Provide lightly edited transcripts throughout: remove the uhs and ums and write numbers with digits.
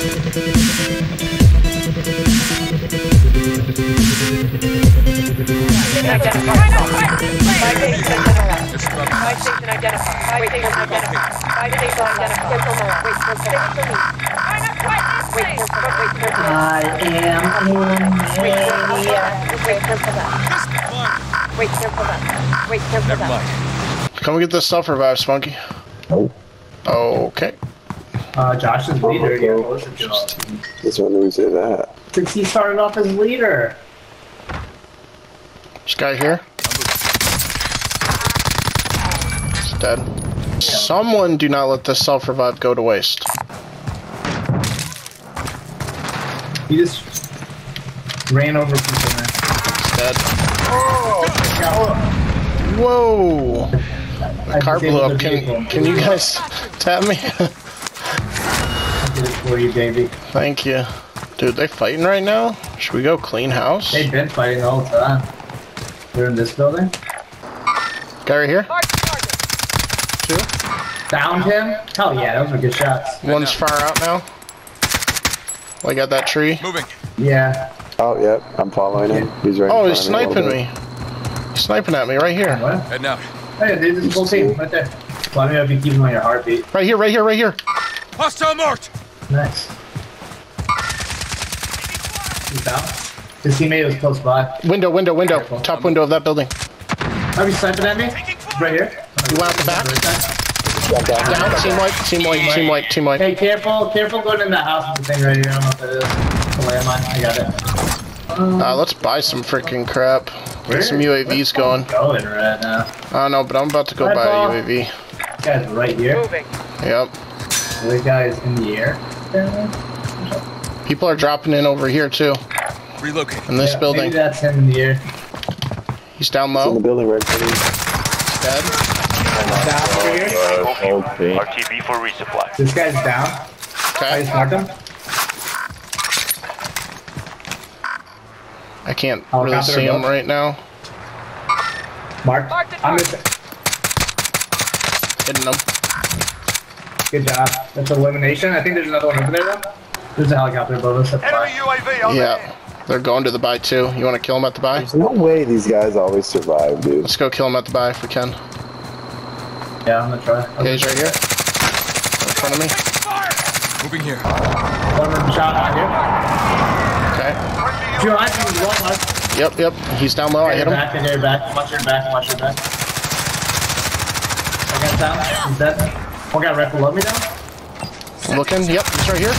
Wait, come and get this self revive, Spunky. Oh. Okay. Josh is leader. That's when we say that. Since he started off as leader. This guy here. He's dead. Yeah. Someone do not let this self revive go to waste. He just ran over people, man. He's dead. Oh, whoa! The car blew up. Can you guys tap me? I did it for you, baby. Thank you. Dude, they fighting right now? Should we go clean house? They've been fighting all the time. They're in this building. Guy right here. Two. Downed him? Hell yeah, those were good shots. One's far out now. Well, I got that tree. Moving. Yeah. Oh, yep. Yeah. I'm following him. He's right. Oh, he's sniping me. Sniping at me right here. What? Head now. Hey, there's this whole team right there. Well, I mean, if you keep him on your heartbeat. Right here, right here, right here. Hostile marked. Nice. He's down. His teammate was close by. Window, window, window. Careful. Top window of that building. Are you sniping at me? Right here. You went out the back. Down. Team white, team white, team white, team white. Hey, careful, careful going in that house with the thing right here. I don't know if that is a landmine. I got it. Let's buy some freaking crap. Get some UAVs going. Going right now. I don't know, but I'm about to go buy a UAV. This guy's right here. Moving. Yep. This guy is in the air. People are dropping in over here too. Relocate. In this building. Maybe that's him in the air. He's down low. He's in the building right there. He's dead. Down over here. RTB for resupply. This guy's down. Okay. I just knocked him. I can't really see him right now. Mark. I'm missing. Hitting him. Good job. That's elimination. I think there's another one over there though. There's a helicopter above us. Enemy UAV. Yeah. They're going to the buy too. You want to kill them at the buy? There's no way these guys always survive, dude. Let's go kill them at the buy if we can. Yeah, I'm gonna try. Okay, he's right here. In front of me. Moving here. One shot out here. Okay. Yep, yep. He's down low. I hit him. Back in here, back. Watch your back. Watch your back. I got down. He's dead. One guy right below me now. Looking. Yep, he's right here.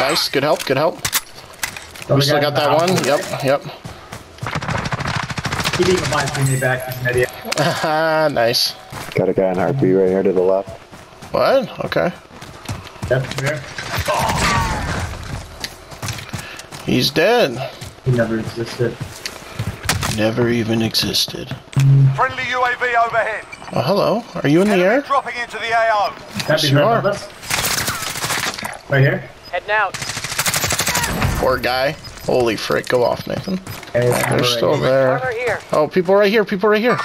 Nice. Good help. Good help. We still got that one. Yep, yep. He didn't even mind bringing me back. He's an idiot. Nice. Got a guy in heartbeat right here to the left. What? Okay. Yep, come here. He's dead. He never existed. Never even existed. Friendly UAV overhead. Oh, hello. Are you in the air? Dropping into the AO. Yes, you are. Right here. Heading out. Poor guy. Holy frick. Go off, Nathan. Hey, oh, they're still there. Here. Oh, people right here. People right here.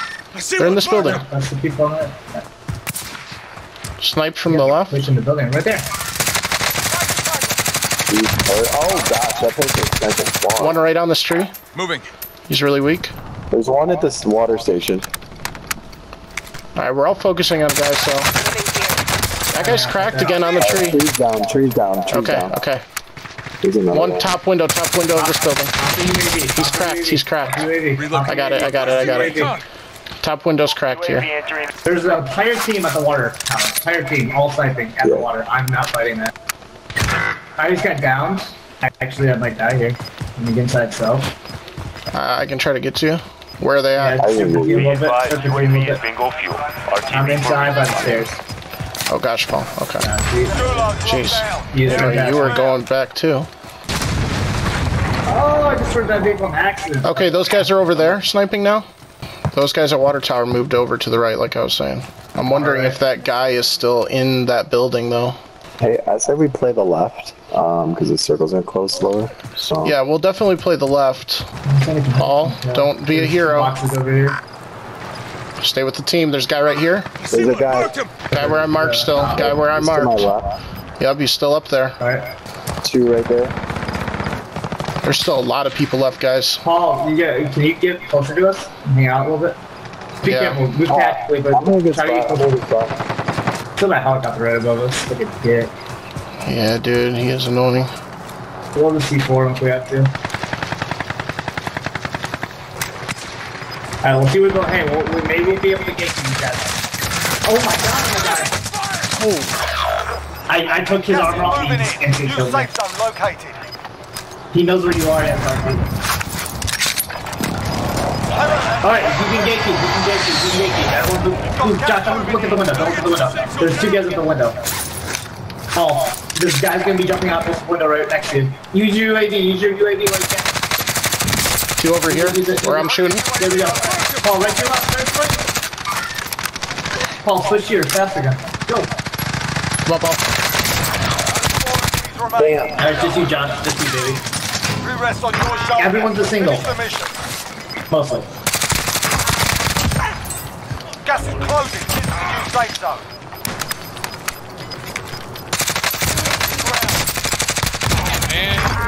They're in this building. That's the people on there. Snipe from the left. Which in the building? Right there. Oh gosh, that place is one right on this tree. Moving. He's really weak. There's one at this water station. Alright, we're all focusing on guys, so. That guy's cracked again on the tree. Trees down, trees down, trees down. Okay, okay. One top window of this building. He's cracked, he's cracked. I got it, I got it, I got it. Top window's cracked here. There's an entire team at the water tower. Entire team, all sniping at the water. I'm not fighting that. I just got downed. Actually, I might die here. I'm the inside self. I can try to get to you. Where are they at? Yeah, I'm inside by the stairs. Oh gosh, Paul. Okay. Jeez. So you were going back too. Oh, I just heard that vehicle on accident. Okay, those guys are over there sniping now. Those guys at water tower moved over to the right, like I was saying. I'm wondering if that guy is still in that building though. Hey, I said we play the left, because the circles are close slower. So. Yeah, we'll definitely play the left. Paul, don't be a hero. Stay with the team. There's a guy right here. There's a guy. Guy where I marked still. Guy where I marked. Yep, he's still up there. All right. Two right there. There's still a lot of people left, guys. Paul, can you get closer to us and hang out a little bit? Be careful. Move tactically, but try to get closer to us. Still that helicopter right above us. Look at the dick. Yeah, dude, he is annoying. We'll just C4 him if we have to. Alright, we'll see what's going on. Hey, maybe we'll be able to get to you guys. Oh my god, oh. I took his armor off and he killed me. He knows where you are, Alright, we can get you. Josh, don't look at the window, don't look at the window. There's two guys at the window. Oh, this guy's gonna be jumping out this window right next to you. Use your UAV, like two over here, where I'm shooting. There we go. Paul, right here, Paul, switch here, faster guy. Go. Come on, Paul. Damn. Alright, just you, Josh. Just you, baby. Everyone's a single. Mostly. Gas is closing. This is the new safe zone.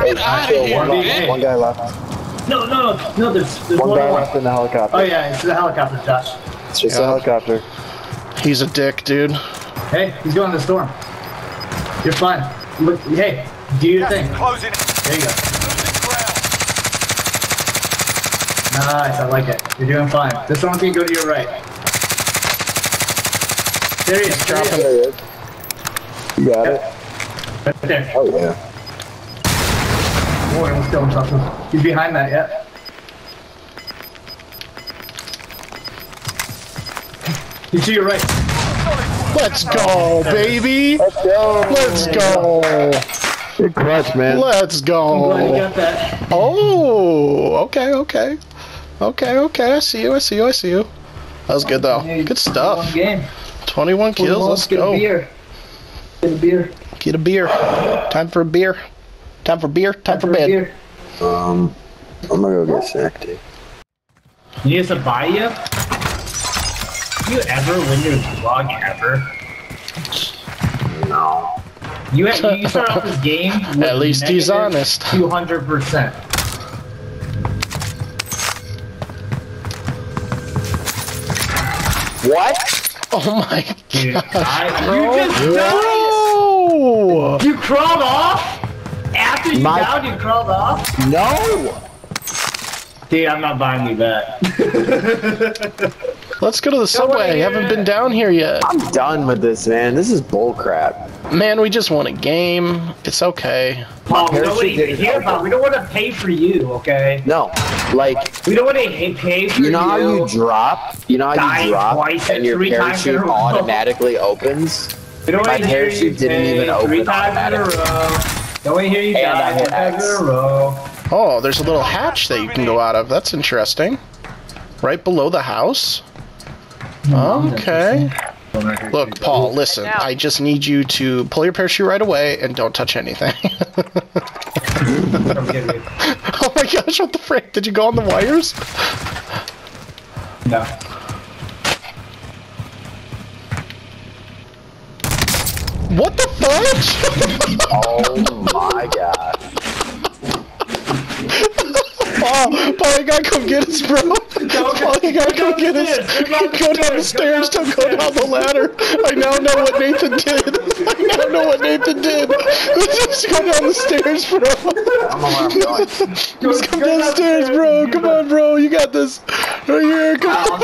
Get out of here, one guy left. No, there's one guy left in the helicopter. Oh yeah, it's the helicopter, Josh. It's just a helicopter. He's a dick, dude. Hey, he's going to the storm. You're fine. Look, hey, do your thing. There you go. Nice, I like it. You're doing fine. This one's gonna go to your right. There he is. Dropping. You got it. Right there. Oh yeah. Boy, almost killed himself. He's behind that, yeah. You see your right. Let's go, baby. Let's go. Let's go. Good clutch, man. Let's go. I'm glad you got that. Oh, okay. I see you. That was good though. Good stuff. 21 kills. Let's go. Get a beer. Time for bed. I'm gonna go get snack, dude. You need some buy-ya? You ever win your vlog ever? No. You start off this game with at least he's honest. 200%. What? Oh my god. Dude, you just died! You crawled off? After you downed, you crawled off? No! Dude, I'm not buying you that. Let's go to the subway. I haven't been down here yet. I'm done with this, man. This is bullcrap. Man, we just won a game. It's okay. Paul, we don't want to pay for you, okay? No. Like, we don't want to pay for you. You know how you drop? And your parachute automatically opens? My parachute didn't even open. 3 times in a row. Don't hear you die in a row. Oh, there's a little hatch that you can go out of. That's interesting. Right below the house. Okay. Look, Paul, listen. I just need you to pull your parachute right away and don't touch anything. Oh my gosh, what the frick? Did you go on the wires? No. What the fuck? Oh my god. Paul, you gotta come get us, bro. Paul, you gotta come get us. Go down the stairs, don't go down the ladder. I now know what Nathan did. Just go down the stairs, bro. Just come down the stairs, bro. Come on, bro. You got this. Right here, come on.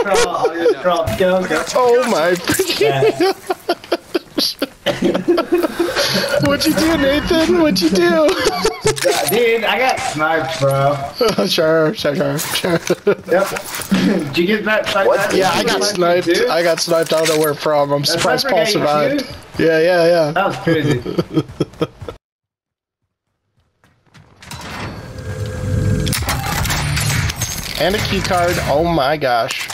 Oh my freaking god. What'd you do, Nathan? What'd you do? Dude, I got sniped, bro. Sure. Yep. Did you get that sniped? Yeah, I got sniped. I don't know where from. I'm surprised Paul survived. Yeah. That was crazy. And a key card. Oh my gosh.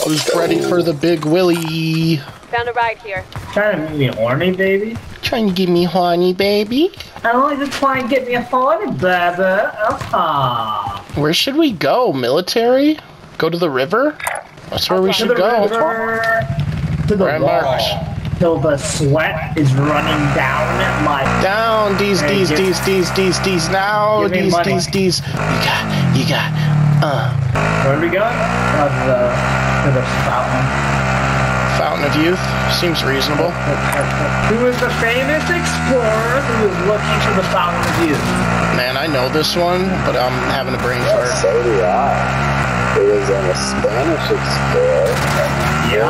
Who's ready for the big Willy? Found a ride here. Trying to get me horny, baby? I want to try and get me a horny, baby. Where should we go? Military? Go to the river? That's where we should go. To the river. To the marsh. till the sweat is running down my... Down, these, now, these. You got. Where we got? To the fountain. Fountain of Youth seems reasonable. Who is the famous explorer who was looking for the Fountain of Youth? Man, I know this one, but I'm having a brain fart. So do I. It was on a Spanish explorer. Yeah.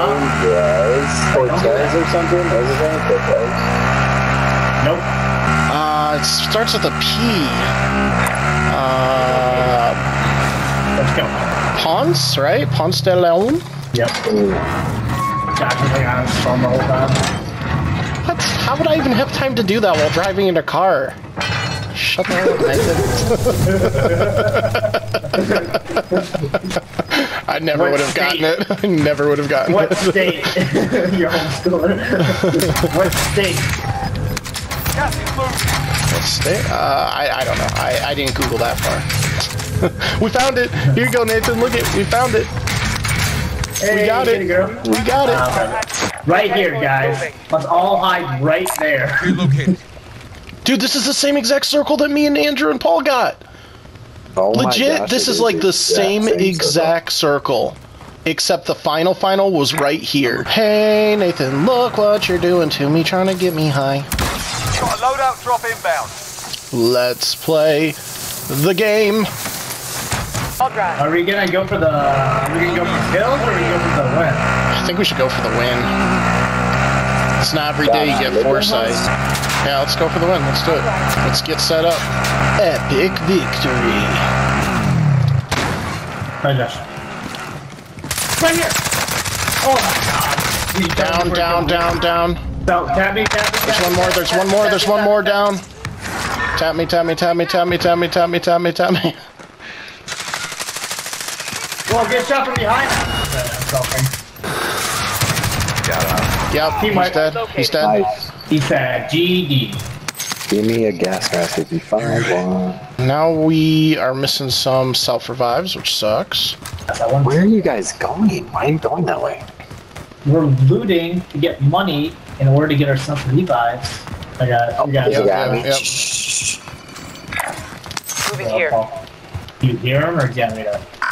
Cortez or something? Was it on Cortez? Nope. It starts with a P. Let's go. Ponce, right? Ponce de Leon? Yep. Ooh. What? How would I even have time to do that while driving in a car? Shut the hell up, Nathan. I never would have gotten it. I never would have gotten it. What state? You're homeschooling. What state? What state? I don't know. I didn't Google that far. We found it. Here you go, Nathan. Look it. We found it. Hey, we got it. Girl. We got it. Right here, guys. Let's all hide right there. Dude, this is the same exact circle that me and Andrew and Paul got. Oh legit, my gosh, this is like the same exact circle. Except the final was right here. Hey, Nathan, look what you're doing to me, trying to get me high. Got a loadout drop inbound. Let's play the game. Are we gonna go for the? Are we gonna go for kills or are we gonna go for the win? I think we should go for the win. It's not every day you get foresight. Yeah, let's go for the win. Let's do it. Let's get set up. Epic victory. Right there. Right here. Oh my God. Down. No, tap me. There's one more. There's one more. Down. Tap me. Well, get shot from behind. Yep, he's dead. He's dead. Nice. He said, GD. Give me a gas mask if you find one. Now we are missing some self-revives, which sucks. Where are you guys going? Why are you going that way? We're looting to get money in order to get our self-revives. I got it. Oh, yep. Moving here. Do you hear him or generator? I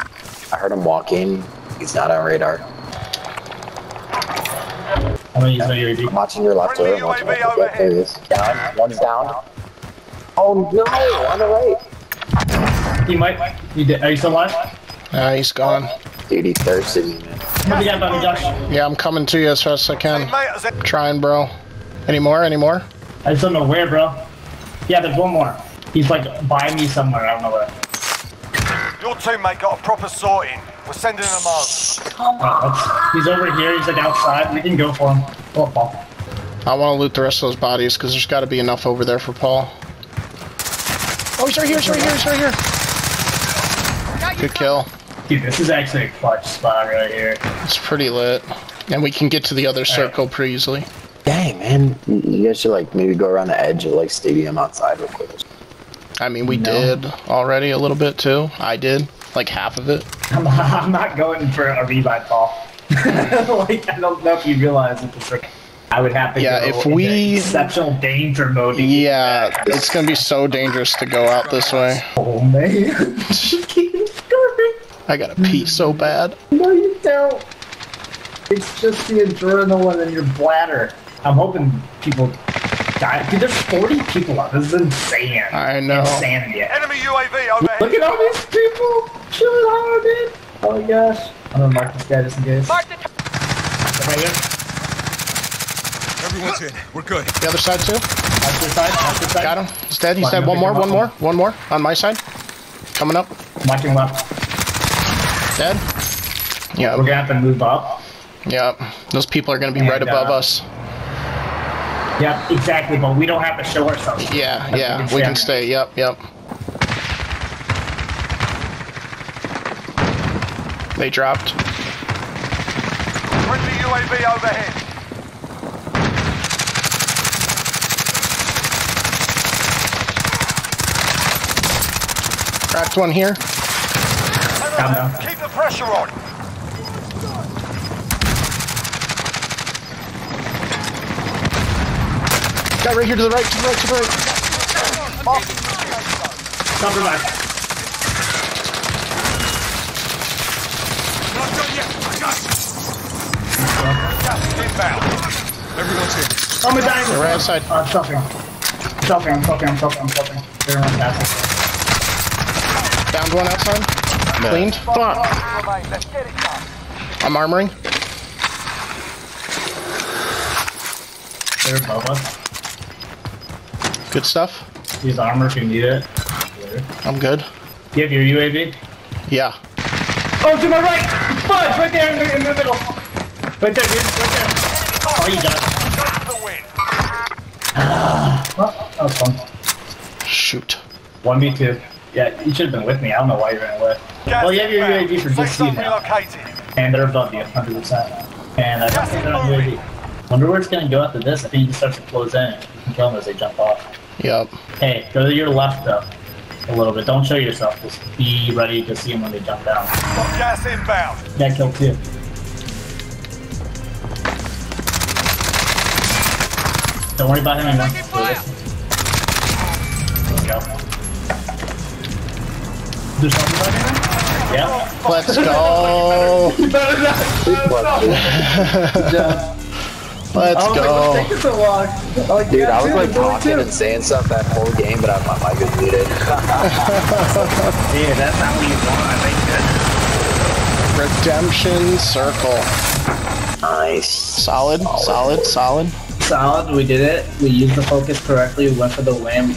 heard him walking. He's not on radar. I'm watching your left over. There he is. Down. One's down. Oh no! On the right. He might. Are you still alive? He's gone. Dude, he's thirsty. Yeah, I'm coming to you as fast as I can. I'm trying, bro. Any more? I just don't know where, bro. Yeah, there's one more. He's like by me somewhere. I don't know where. Your teammate got a proper sorting. We're sending him on. Come on. He's over here. He's like outside. We can go for him. Oh, Paul. I want to loot the rest of those bodies because there's got to be enough over there for Paul. Oh, he's right here. Good kill. Dude, this is actually a clutch spot right here. It's pretty lit. And we can get to the other circle pretty easily. Dang, man. You guys should like maybe go around the edge of like stadium outside real quick. I mean, we did already a little bit, too. I did. Like, half of it. I'm not going for a revive, Paul. Like, I don't know if you realize that this, like, I would have to go if we... exceptional danger mode. Yeah, it's going to be so dangerous to go out this way. Oh, man. I got to pee so bad. No, you don't. It's just the adrenaline in your bladder. I'm hoping people... Dude, there's 40 people up. This is insane. I know. Insanity. Enemy UAV overhead. Look at all these people. Chilling hard, man. Oh my gosh. I'm gonna mark this guy just in case. Mark it. Everyone's in. We're good. The other side too. Left side. Got him. He's dead. He's dead. One more. On my side. Coming up. Marking left. Dead. Yeah. We're gonna have to move up. Yep. Those people are gonna be right above us. Yep, exactly, but we don't have to show ourselves. Yeah, we can stay, yep. They dropped. Bring the UAV overhead. Cracked one here. Keep the pressure on. Guy right here to the right, to the right, to the right. Oh. Top revive. Not done yet. I got you. Inbound. Everyone's here. I'm a dying. They're right outside. I'm chopping. I'm chopping. They're on that. Downed one outside. No. Cleaned. Fuck. I'm armoring. They're above us. Good stuff. Use armor if you need it. I'm good. You have your UAV? Yeah. Oh, to my right! Fudge! Right there in the middle! Right there, dude! Right there! Oh, you got it. Well, that was fun. Shoot. 1v2. Yeah, you should have been with me. I don't know why you ran away. Well, you have your UAV for DC now. And they're above you, 100%. And I don't think they're on UAV. Wonder where it's gonna go after this. I think it just starts to close in. You can kill them as they jump off. Yep. Hey, go to your left though. A little bit. Don't show yourself. Just be ready to see them when they jump down. Gas inbound. That killed too. Don't worry about him anymore. There we go. Do something about him? Yeah. Let's go. Good job. Let's go. Like, it's so long. Like, dude, yeah, I was like talking and saying stuff that whole game, but my mic was muted. Dude, that's not what you want, I think. Redemption circle. Nice. Solid. We did it. We used the focus correctly. We went for the win.